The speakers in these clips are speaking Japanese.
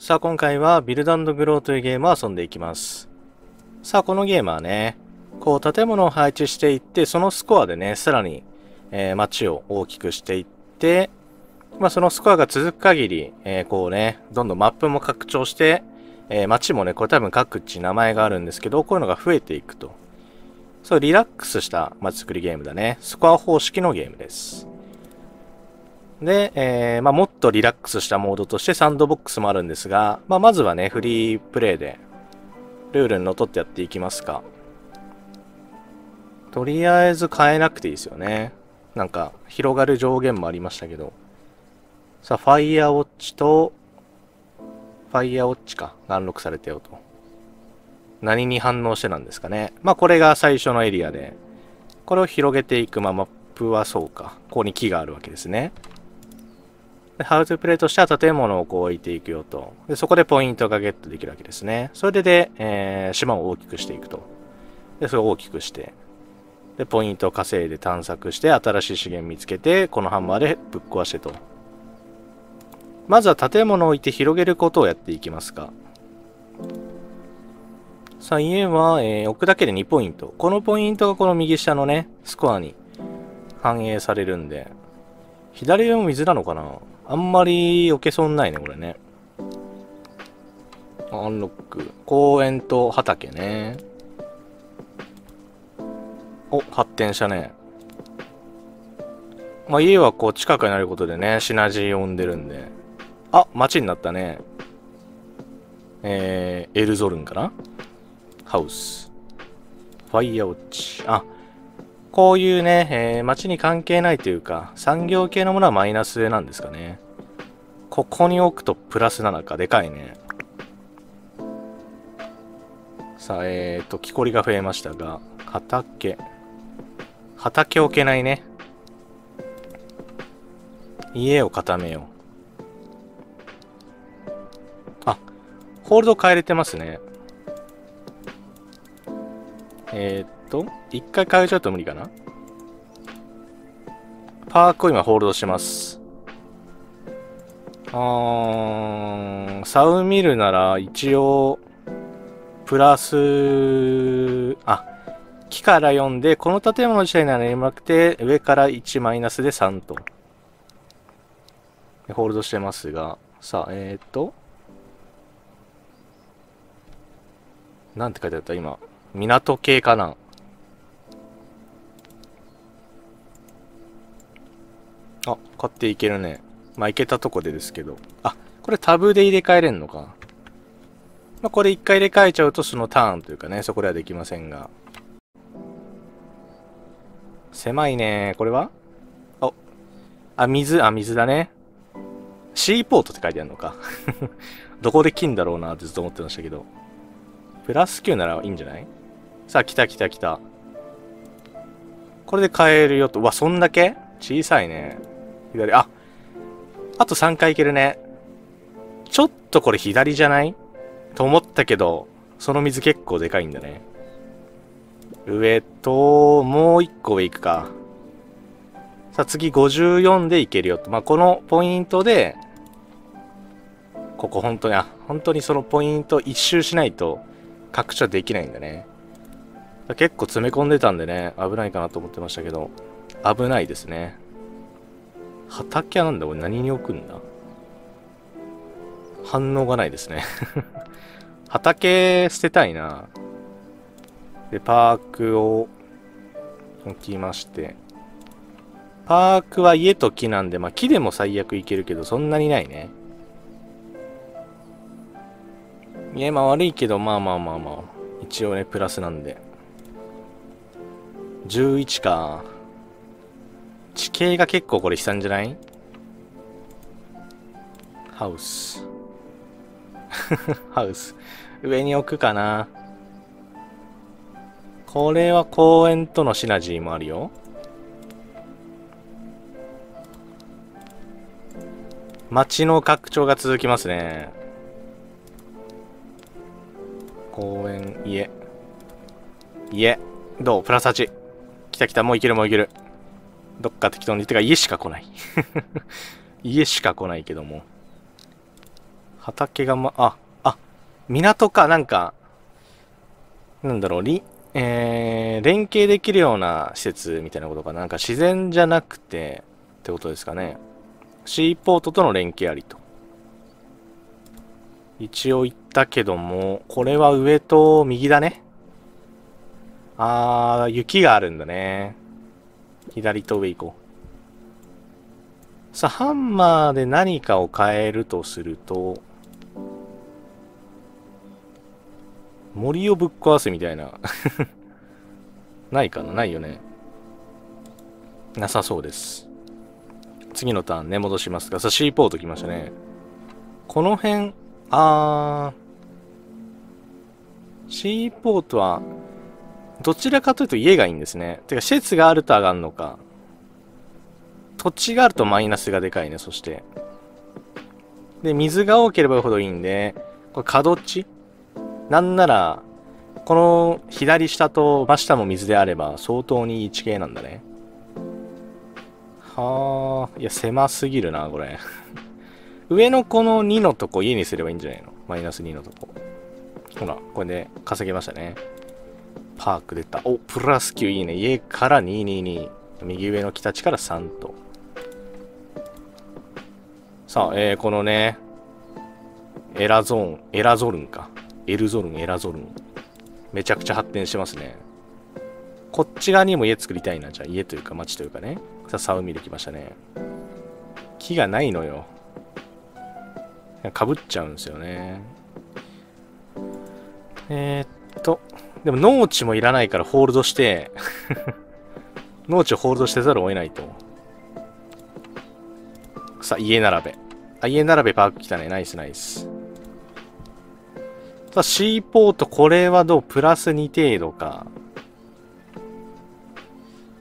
さあ今回はビルド&グローというゲームを遊んでいきます。さあこのゲームはね、こう建物を配置していって、そのスコアでね、さらに、街を大きくしていって、まあそのスコアが続く限り、こうね、どんどんマップも拡張して、街もね、これ多分各地名前があるんですけど、こういうのが増えていくと。そう、リラックスした街づくりゲームだね。スコア方式のゲームです。で、まあ、もっとリラックスしたモードとしてサンドボックスもあるんですが、まあ、まずはね、フリープレイで、ルールにのっとってやっていきますか。とりあえず変えなくていいですよね。なんか、広がる上限もありましたけど。さあ、ファイヤーウォッチと、ファイヤーウォッチか。眼録されてよと。何に反応してなんですかね。まあ、これが最初のエリアで、これを広げていく、まあ、マップはそうか。ここに木があるわけですね。ハウトゥープレイとしては建物をこう置いていくよと。で、そこでポイントがゲットできるわけですね。それで、島を大きくしていくと。で、それを大きくして。で、ポイントを稼いで探索して、新しい資源見つけて、このハンマーでぶっ壊してと。まずは建物を置いて広げることをやっていきますか。さあ、家は、置くだけで2ポイント。このポイントがこの右下のね、スコアに反映されるんで。左上も水なのかな？あんまり置けそうにないね、これね。アンロック。公園と畑ね。お、発展したね。まあ、家はこう近くになることでね、シナジーを生んでるんで。あ、街になったね。エルゾルンかな？ハウス。ファイヤーウォッチ。あ、こういうね、街に関係ないというか、産業系のものはマイナスなんですかね。ここに置くとプラス7か、でかいね。さあ、木こりが増えましたが、畑。畑置けないね。家を固めよう。あ、ホールド変えれてますね。一回変えちゃうと無理かな。パークを今ホールドします。サウミルなら一応、プラス、あ、木から4で、この建物自体ならなくて、上から1マイナスで3と。ホールドしてますが、さあ、なんて書いてあった今。港系かな。あ、買っていけるね。まあ、いけたとこでですけど。あ、これタブで入れ替えれんのか。まあ、これ一回入れ替えちゃうとそのターンというかね、そこではできませんが。狭いね。これはあ、水だね。シーポートって書いてあるのか。どこで金だろうなってずっと思ってましたけど。プラス9ならいいんじゃない？さあ、来た。これで買えるよと。うわ、そんだけ？小さいね。左、あ、あと3回いけるね。ちょっとこれ左じゃない？と思ったけど、その水結構でかいんだね。上と、もう1個上行くか。さあ、次54でいけるよと。まあ、このポイントで、ここ本当にそのポイント一周しないと拡張できないんだね。結構詰め込んでたんでね、危ないかなと思ってましたけど、危ないですね。畑はなんだ、これ何に置くんだ？反応がないですね。畑捨てたいな。で、パークを置きまして。パークは家と木なんで、まあ木でも最悪いけるけど、そんなにないね。家、まあ悪いけど、まあ。一応ね、プラスなんで。11か。地形が結構これ悲惨じゃない？ハウス。ハウス。上に置くかな。これは公園とのシナジーもあるよ。街の拡張が続きますね。公園、家。どう？プラス8。来た。もういける。どっか適当に。てか、家しか来ない。家しか来ないけども。畑がま、あ、港か、なんか、なんだろう、連携できるような施設みたいなことかな。なんか自然じゃなくて、ってことですかね。シーポートとの連携ありと。一応言ったけども、これは上と右だね。あー、雪があるんだね。左と上行こう。さあ、ハンマーで何かを変えるとすると、森をぶっ壊すみたいな。ないかな？ないよね。なさそうです。次のターンね、戻しますが、さあ、C ポート来ましたね。この辺、C ポートは、どちらかというと家がいいんですね。てか、施設があると上がるのか。土地があるとマイナスがでかいね、そして。で、水が多ければほどいいんで、これ、角地？なんなら、この左下と真下も水であれば相当にいい地形なんだね。はあ、いや、狭すぎるな、これ。上のこの2のとこ家にすればいいんじゃないの？マイナス2のとこ。ほら、これで稼げましたね。パーク出た。お、プラス9いいね。家から222。右上の北地から3と。さあ、このね、エラゾルンか。エラゾルン。めちゃくちゃ発展してますね。こっち側にも家作りたいな。じゃあ、家というか町というかね。さあ、サウミできましたね。木がないのよ。かぶっちゃうんですよね。でも農地もいらないからホールドして、農地をホールドしてざるを得ないと。さあ、家並べ。あ、家並べパーク来たね。ナイスナイス。さあ、C ポート、これはどう？プラス2程度か。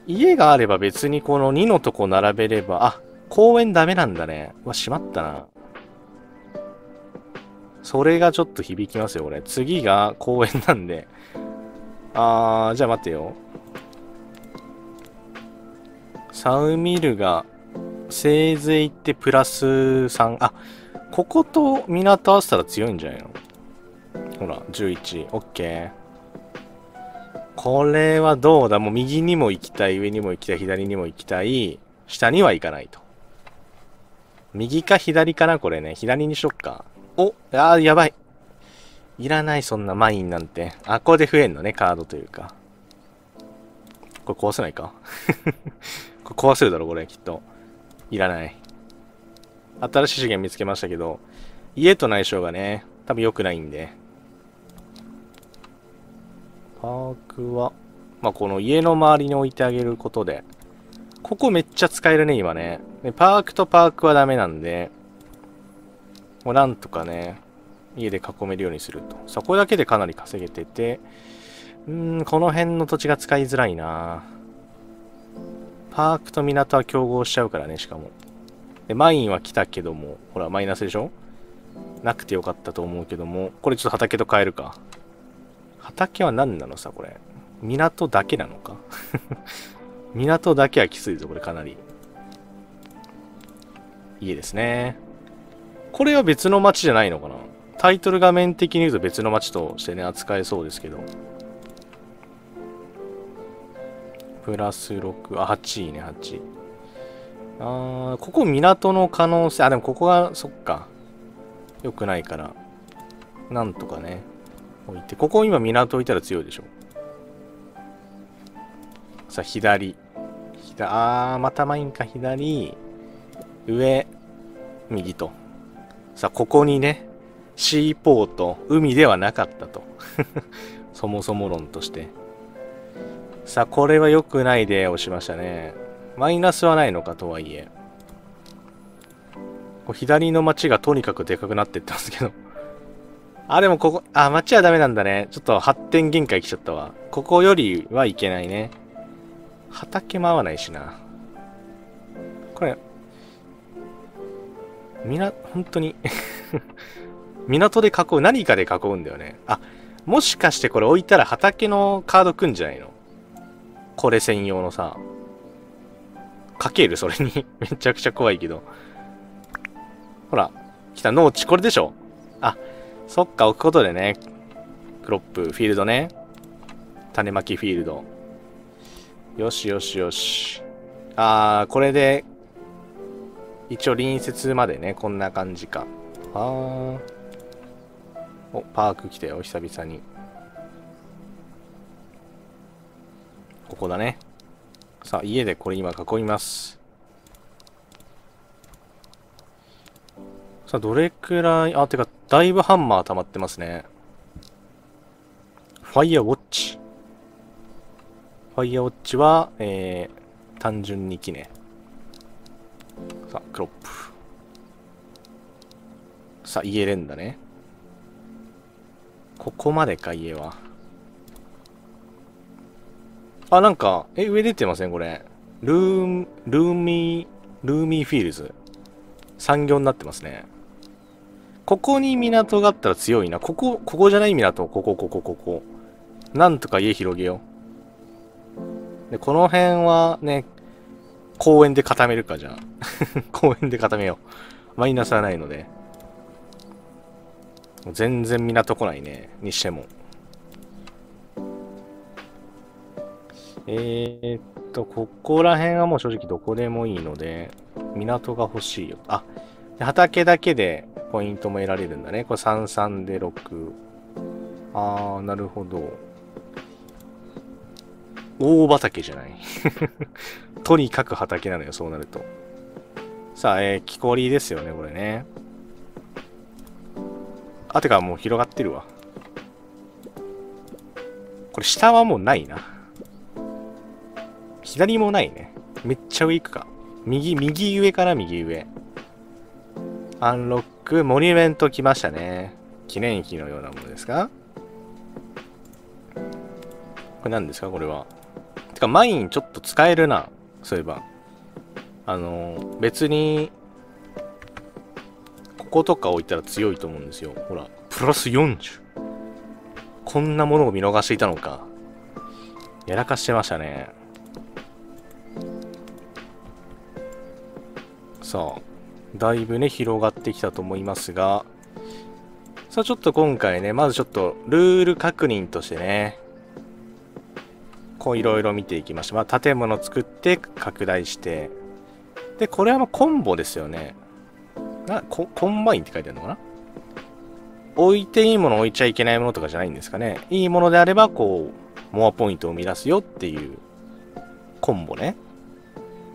家があれば別にこの2のとこ並べれば、あ、公園ダメなんだね。うわ、しまったな。それがちょっと響きますよ、俺。次が公園なんで。じゃあ待ってよ。サウミルが、せいぜい行ってプラス3。あ、ここと港合わせたら強いんじゃないの？ほら、11。オッケー。これはどうだ？もう右にも行きたい、上にも行きたい、左にも行きたい、下には行かないと。右か左かな、これね。左にしよっか。お、やばい。いらない、そんなマインなんて。あ、これで増えんのね、カードというか。これ壊せないか？これ壊せるだろ、これ、きっと。いらない。新しい資源見つけましたけど、家との相性がね、多分良くないんで。パークは、まあ、この家の周りに置いてあげることで、ここめっちゃ使えるね、今ね。で、パークとパークはダメなんで、もうなんとかね、家で囲めるようにすると。さあ、これだけでかなり稼げてて、この辺の土地が使いづらいな。パークと港は競合しちゃうからね、しかも。で、マインは来たけども、ほら、マイナスでしょ？なくてよかったと思うけども、これちょっと畑と変えるか。畑は何なのさ、これ。港だけなのか。港だけはきついぞ、これかなり。家ですね。これは別の町じゃないのかな。タイトル画面的に言うと別の町としてね、扱えそうですけど。プラス6、8いいね、8。ここ港の可能性、でもここが、そっか。良くないから。なんとかね。置いて、ここ今港置いたら強いでしょ。さあ、左。またマインか、左。上、右と。さあ、ここにね、シーポート、海ではなかったと。そもそも論として。さあ、これは良くないで押しましたね。マイナスはないのかとはいえ。こう左の町がとにかくでかくなってったんですけど。でもここ、町はダメなんだね。ちょっと発展限界来ちゃったわ。ここよりはいけないね。畑も合わないしな。これ、本当に。港で囲う。何かで囲うんだよね。もしかしてこれ置いたら畑のカード組んじゃないの？これ専用のさ。かけるそれに。めちゃくちゃ怖いけど。ほら。来た農地。これでしょ？あ、そっか、置くことでね。クロップ、フィールドね。種まきフィールド。よしよしよし。あー、これで、一応隣接までね、こんな感じか。あー。お、パーク来たよ、久々に。ここだね。さあ、家でこれ今囲います。さあ、どれくらい、あ、てか、だいぶハンマー溜まってますね。ファイアウォッチ。ファイアウォッチは、単純に木ね。さあ、クロップ。さあ、家連打ね。ここまでか、家は。あ、なんか、上出てませんこれ。ルーミーフィールズ。産業になってますね。ここに港があったら強いな。ここじゃない港。ここ。なんとか家広げよう。で、この辺はね、公園で固めるか、じゃあ。公園で固めよう。マイナスはないので。全然港来ないね。にしても。ここら辺はもう正直どこでもいいので、港が欲しいよ。あ、畑だけで、ポイントも得られるんだね。これ33で6。あー、なるほど。大畑じゃない。とにかく畑なのよ、そうなると。さあ、木こりですよね、これね。あ、てかもう広がってるわ。これ下はもうないな。左もないね。めっちゃ上行くか。右上から右上。アンロック、モニュメント来ましたね。記念碑のようなものですか？これ何ですかこれは。てか、マインちょっと使えるな。そういえば。別に、こことか置いたら強いと思うんですよ。ほら、プラス40。こんなものを見逃していたのか。やらかしてましたね。さあ。だいぶね、広がってきたと思いますが、さあちょっと今回ね、まずちょっとルール確認としてね、こういろいろ見ていきました。まあ建物作って拡大して、で、これはまあコンボですよね。コンバインって書いてあるのかな？置いていいもの置いちゃいけないものとかじゃないんですかね。いいものであれば、こう、モアポイントを生み出すよっていうコンボね。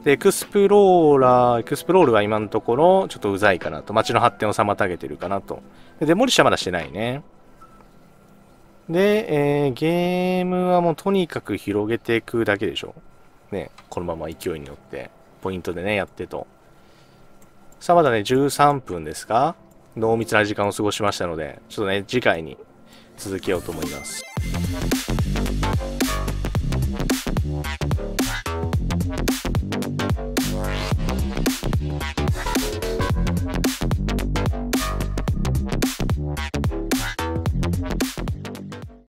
で、エクスプロールは今のところ、ちょっとうざいかなと。街の発展を妨げてるかなと。で、デモリッシュはまだしてないね。で、ゲームはもうとにかく広げていくだけでしょ。ね、このまま勢いに乗って、ポイントでね、やってと。さあ、まだね、13分ですか？濃密な時間を過ごしましたので、ちょっとね、次回に続けようと思います。